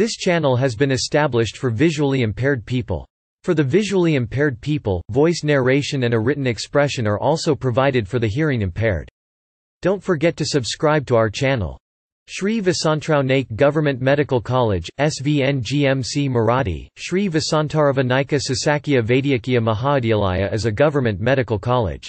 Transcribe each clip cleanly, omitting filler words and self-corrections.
This channel has been established for visually impaired people. For the visually impaired people, voice narration and a written expression are also provided for the hearing impaired. Don't forget to subscribe to our channel. Shri Vasantrao Naik Government Medical College, SVN GMC Marathi, Shri Vasantarava Naika Sasakya Vaidyakiya Mahavidyalaya is a government medical college.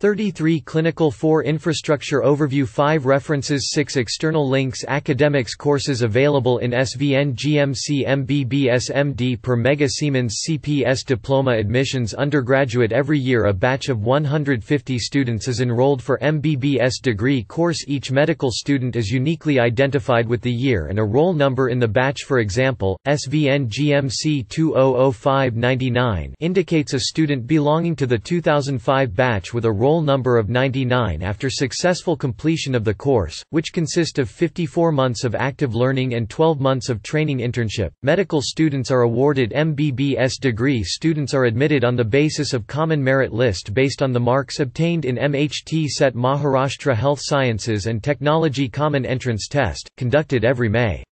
33 Clinical 4 Infrastructure Overview 5 References 6 External links Academics Courses available in SVN GMC MBBS MD per Mega Siemens CPS Diploma Admissions Undergraduate Every year a batch of 150 students is enrolled for MBBS degree course. Each medical student is uniquely identified with the year and a roll number in the batch. For example, SVN GMC 2005-99 indicates a student belonging to the 2005 batch with a roll number of 99 after successful completion of the course, which consists of 54 months of active learning and 12 months of training internship. Medical students are awarded MBBS degree. Students are admitted on the basis of common merit list based on the marks obtained in MHT CET Maharashtra Health Sciences and Technology Common Entrance Test, conducted every May.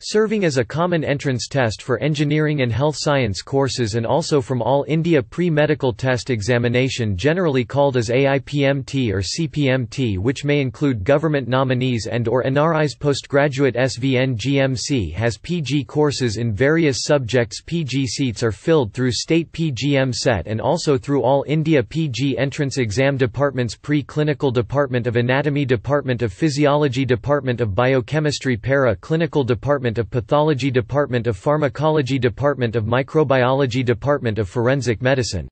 Serving as a common entrance test for engineering and health science courses and also from All India Pre-Medical Test Examination generally called as AIPMT or CPMT, which may include government nominees and or NRIs. Postgraduate SVN GMC has PG courses in various subjects. PG seats are filled through state PGM set and also through All India PG entrance exam departments. Pre-clinical Department of Anatomy, Department of Physiology, Department of Biochemistry, Para-clinical Department of Pathology, Department of Pharmacology, Department of Microbiology, Department of Forensic Medicine,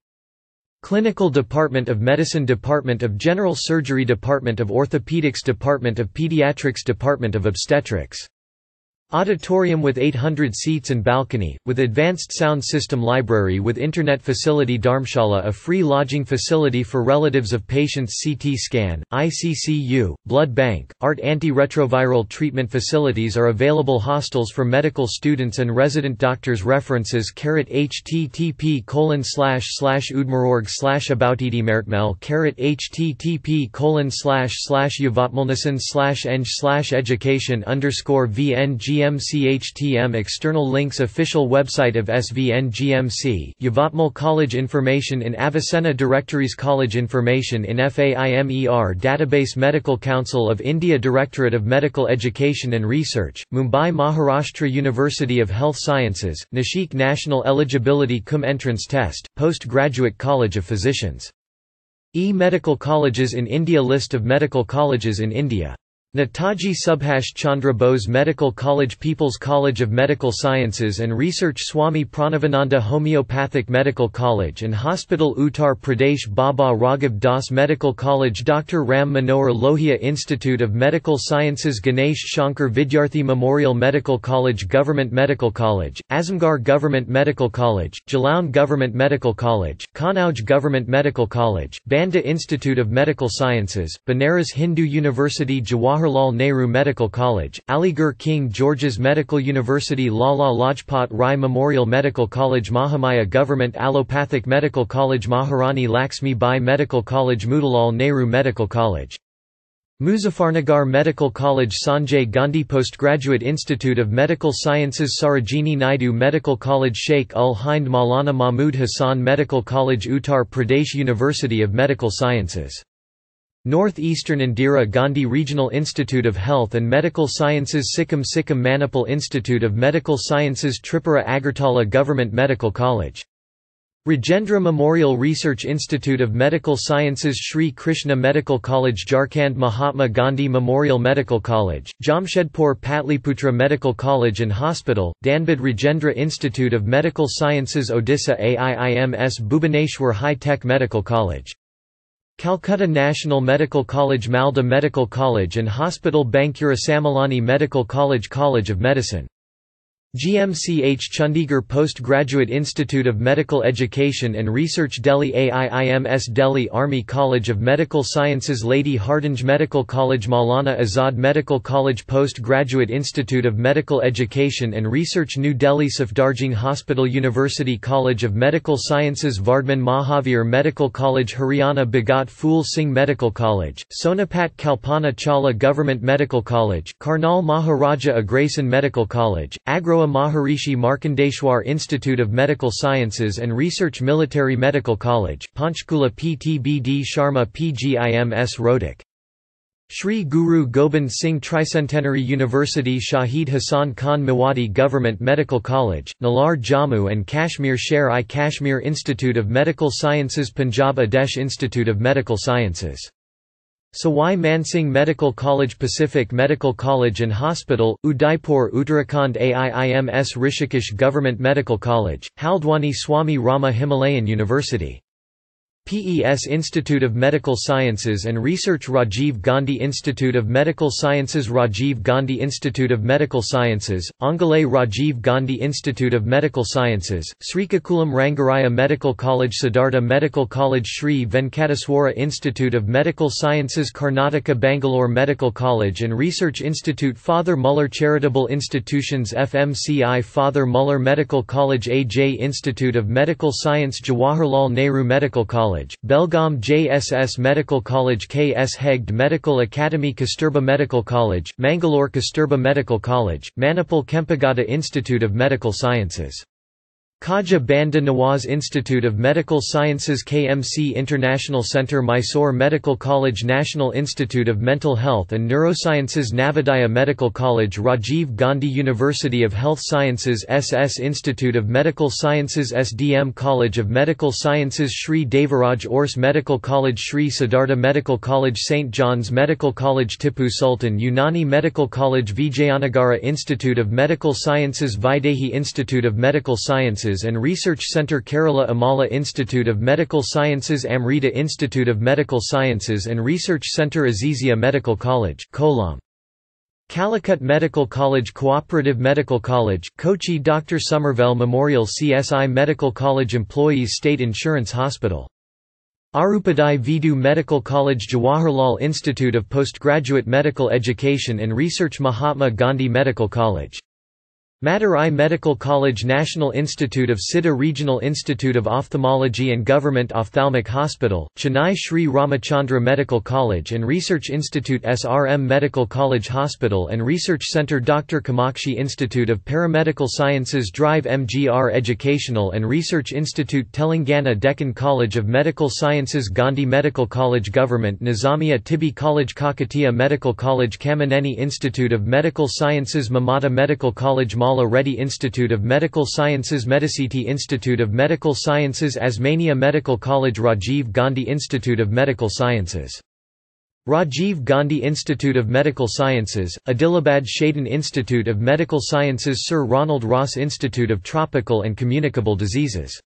Clinical Department of Medicine, Department of General Surgery, Department of Orthopedics, Department of Pediatrics, Department of Obstetrics. Auditorium with 800 seats and balcony, with advanced sound system, library with internet facility. Dharmshala, a free lodging facility for relatives of patients. CT scan, ICCU, blood bank, ART. Antiretroviral treatment facilities are available. Hostels for medical students and resident doctors. References http://udmororg/aboutedimertmel http://yavatmalnissen/eng/education_vng GMCHTM. External links. Official website of SVN GMC, Yavatmal College information in Avicenna Directories, College information in FAIMER database, Medical Council of India, Directorate of Medical Education and Research, Mumbai, Maharashtra, University of Health Sciences, Nashik, National Eligibility Cum Entrance Test, Postgraduate College of Physicians. E-Medical Colleges in India, List of medical colleges in India. Netaji Subhash Chandra Bose Medical College, People's College of Medical Sciences and Research, Swami Pranavananda Homeopathic Medical College and Hospital, Uttar Pradesh, Baba Raghav Das Medical College, Dr. Ram Manohar Lohia Institute of Medical Sciences, Ganesh Shankar Vidyarthi Memorial Medical College, Government Medical College, Azamgarh Government Medical College, Jalaun Government Medical College, Kanauj Government Medical College, Banda Institute of Medical Sciences, Banaras Hindu University, Jawahar Jawaharlal Nehru Medical College, Aligarh King George's Medical University, Lala Lajpat Rai Memorial Medical College, Mahamaya Government Allopathic Medical College, Maharani Laxmi Bai Medical College, Motilal Nehru Medical College, Muzaffarnagar Medical College, Sanjay Gandhi Postgraduate Institute of Medical Sciences, Sarojini Naidu Medical College, Sheikh ul Hind Maulana Mahmood Hassan Medical College, Uttar Pradesh University of Medical Sciences, Northeastern Indira Gandhi Regional Institute of Health and Medical Sciences, Sikkim Sikkim Manipal Institute of Medical Sciences, Tripura Agartala Government Medical College, Rajendra Memorial Research Institute of Medical Sciences, Shri Krishna Medical College, Jharkhand Mahatma Gandhi Memorial Medical College, Jamshedpur Patliputra Medical College and Hospital, Danbad Rajendra Institute of Medical Sciences, Odisha AIIMS Bhubaneswar High Tech Medical College, Calcutta National Medical College, Malda Medical College and Hospital, Bankura Samilani Medical College, College of Medicine, GMCH Chandigarh Postgraduate Institute of Medical Education and Research Delhi AIIMS Delhi Army College of Medical Sciences Lady Hardinge Medical College Maulana Azad Medical College Postgraduate Institute of Medical Education and Research New Delhi Safdarjung Hospital University College of Medical Sciences Vardhman Mahavir Medical College Haryana Bhagat Phul Singh Medical College Sonapat Kalpana Chawla Government Medical College Karnal Maharaja Agrasen Medical College Agroa Maharishi Markandeshwar Institute of Medical Sciences and Research Military Medical College Panchkula PTBD Sharma PGIMS Rodak Shri Guru Gobind Singh Tricentenary University Shahid Hassan Khan Mewati Government Medical College, Nalar Jammu and Kashmir Sher-i-Kashmir Institute of Medical Sciences Punjab Adesh Institute of Medical Sciences Sawai Mansingh Medical College Pacific Medical College and Hospital, Udaipur Uttarakhand AIIMS Rishikesh Government Medical College, Haldwani Swami Rama Himalayan University PES Institute of Medical Sciences and Research Rajiv Gandhi Institute of Medical Sciences Rajiv Gandhi Institute of Medical Sciences, Angale Rajiv Gandhi Institute of Medical Sciences, Srikakulam Rangaraya Medical College Siddhartha Medical College Sri Venkateswara Institute of Medical Sciences Karnataka Bangalore Medical College and Research Institute Father Muller Charitable Institutions FMCI Father Muller Medical College AJ Institute of Medical Science Jawaharlal Nehru Medical College Belgaum JSS Medical College KS Hegde Medical Academy Kasturba Medical College, Mangalore Kasturba Medical College, Manipal Kempegowda Institute of Medical Sciences Khaja Banda Nawaz Institute of Medical Sciences KMC International Centre Mysore Medical College National Institute of Mental Health and Neurosciences Navodaya Medical College Rajiv Gandhi University of Health Sciences SS Institute of Medical Sciences SDM College of Medical Sciences Shri Devaraj Ors Medical College Shri Siddhartha Medical College St. John's Medical College Tipu Sultan Unani Medical College Vijayanagara Institute of Medical Sciences Vaidehi Institute of Medical Sciences and Research Centre Kerala Amala Institute of Medical Sciences Amrita Institute of Medical Sciences and Research Centre Azizia Medical College Kolam Calicut Medical College Cooperative Medical College Kochi Dr. Somerville Memorial CSI Medical College Employees State Insurance Hospital Arupadai Vidu Medical College Jawaharlal Institute of Postgraduate Medical Education and Research Mahatma Gandhi Medical College Madurai Medical College National Institute of Siddha Regional Institute of Ophthalmology and Government Ophthalmic Hospital, Chennai Shri Ramachandra Medical College and Research Institute SRM Medical College Hospital and Research Centre Dr. Kamakshi Institute of Paramedical Sciences Drive MGR Educational and Research Institute Telangana Deccan College of Medical Sciences Gandhi Medical College Government Nizamiya Tibi College Kakatiya Medical College Kamineni Institute of Medical Sciences Mamata Medical College Mala Reddy Institute of Medical Sciences Medicity Institute of Medical Sciences Asmania Medical College Rajiv Gandhi Institute of Medical Sciences Rajiv Gandhi Institute of Medical Sciences, Adilabad Shaitan Institute of Medical Sciences Sir Ronald Ross Institute of Tropical and Communicable Diseases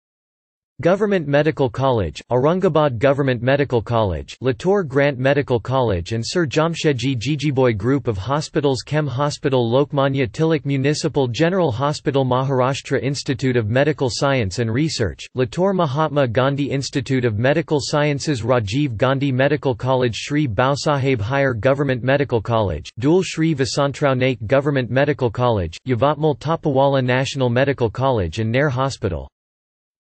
Government Medical College, Aurangabad Government Medical College, Latur Grant Medical College and Sir Jamshedji Jijiboy Group of Hospitals Chem Hospital Lokmanya Tilak Municipal General Hospital Maharashtra Institute of Medical Science and Research, Latur Mahatma Gandhi Institute of Medical Sciences Rajiv Gandhi Medical College Shri Bausaheb Higher Government Medical College, Dual Shri Vasantrao Naik Government Medical College, Yavatmal Tapawala National Medical College and Nair Hospital